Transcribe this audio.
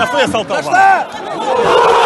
Я стою, я стал толпом.